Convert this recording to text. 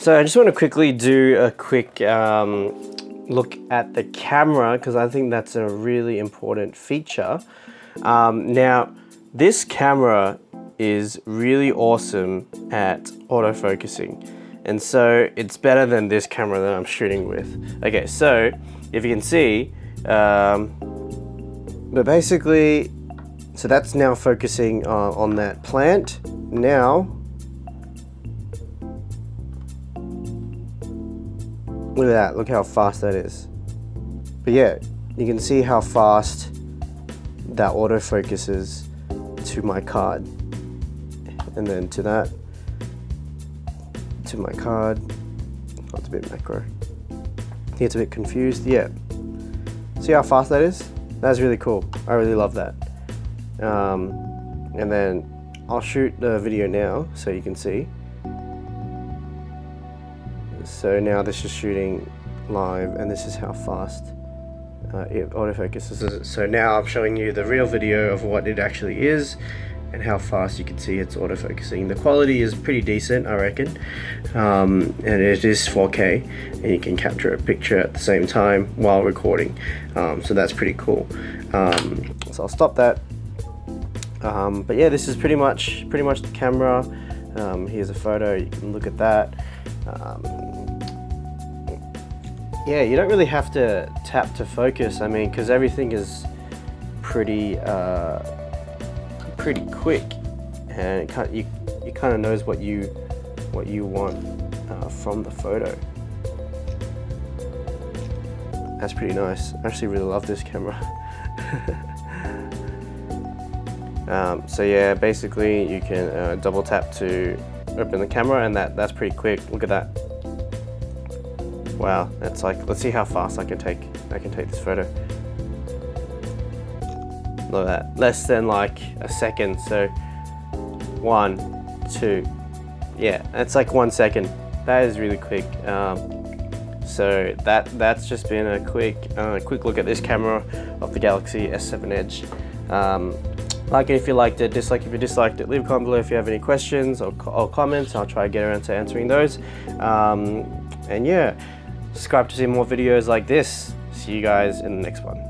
So I just want to quickly do a quick look at the camera, because I think that's a really important feature. Now, this camera is really awesome at autofocusing. And so it's better than this camera that I'm shooting with. Okay, so if you can see, but basically, so that's now focusing on that plant. Now, look at that, look how fast that is. But yeah, you can see how fast that autofocuses to my card. And then to that, to my card. Oh, it's a bit macro. He gets a bit confused, yeah. See how fast that is? That's really cool, I really love that. And then I'll shoot the video now so you can see. So now this is shooting live, and this is how fast it autofocuses. So now I'm showing you the real video of what it actually is, and how fast you can see it's autofocusing. The quality is pretty decent, I reckon, and it is 4K, and you can capture a picture at the same time while recording, so that's pretty cool. So I'll stop that, but yeah, this is pretty much the camera. Here's a photo, you can look at that. Yeah, you don't really have to tap to focus, I mean, because everything is pretty quick, and it you kind of knows what you want from the photo. That's pretty nice. I actually really love this camera. So yeah, basically you can double tap to open the camera, and that's pretty quick. Look at that. Wow, that's like, let's see how fast I can take this photo. Look at that, less than like a second. So 1, 2, yeah, it's like 1 second. That is really quick. So that's just been a quick look at this camera of the Galaxy S7 Edge. Like it if you liked it, dislike if you disliked it, leave a comment below if you have any questions or comments. I'll try to get around to answering those. And yeah, subscribe to see more videos like this. See you guys in the next one.